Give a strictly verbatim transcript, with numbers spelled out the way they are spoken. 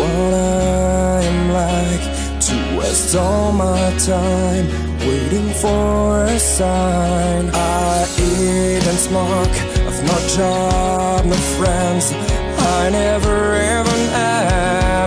what I am like, to waste all my time waiting for a sign. I eat and smoke, I've no job, no friends, I never even ask.